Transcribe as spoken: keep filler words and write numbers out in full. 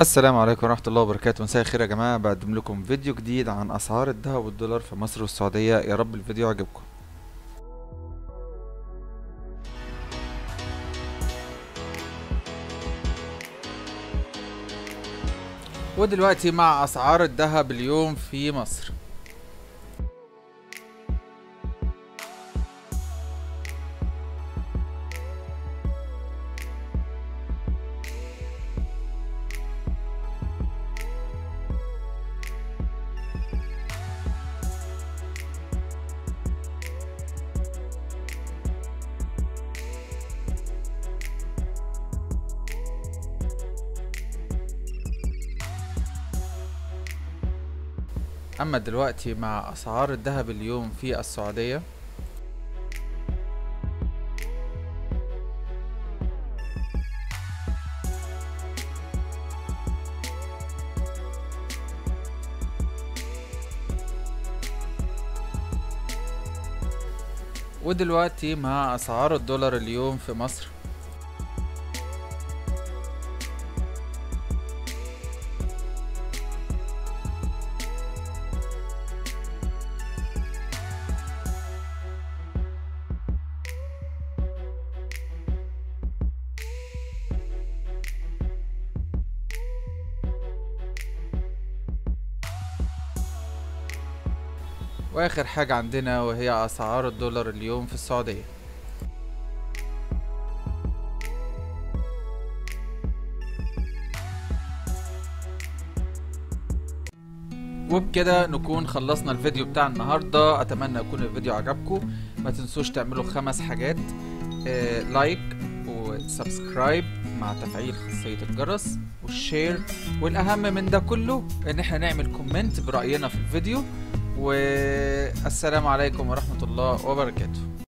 السلام عليكم ورحمة الله وبركاته. مساء الخير يا جماعة، بقدم لكم فيديو جديد عن أسعار الذهب والدولار في مصر والسعودية. يا رب الفيديو يعجبكم. ودلوقتي مع أسعار الذهب اليوم في مصر. أما دلوقتي مع أسعار الذهب اليوم في السعودية، ودلوقتي مع أسعار الدولار اليوم في مصر. واخر حاجة عندنا وهي اسعار الدولار اليوم في السعودية. وبكده نكون خلصنا الفيديو بتاع النهاردة. اتمنى يكون الفيديو عجبكم. ما تنسوش تعملوا خمس حاجات: آه، لايك وسبسكرايب مع تفعيل خاصية الجرس والشير، والاهم من ده كله ان احنا نعمل كومنت برأينا في الفيديو. والسلام عليكم ورحمة الله وبركاته.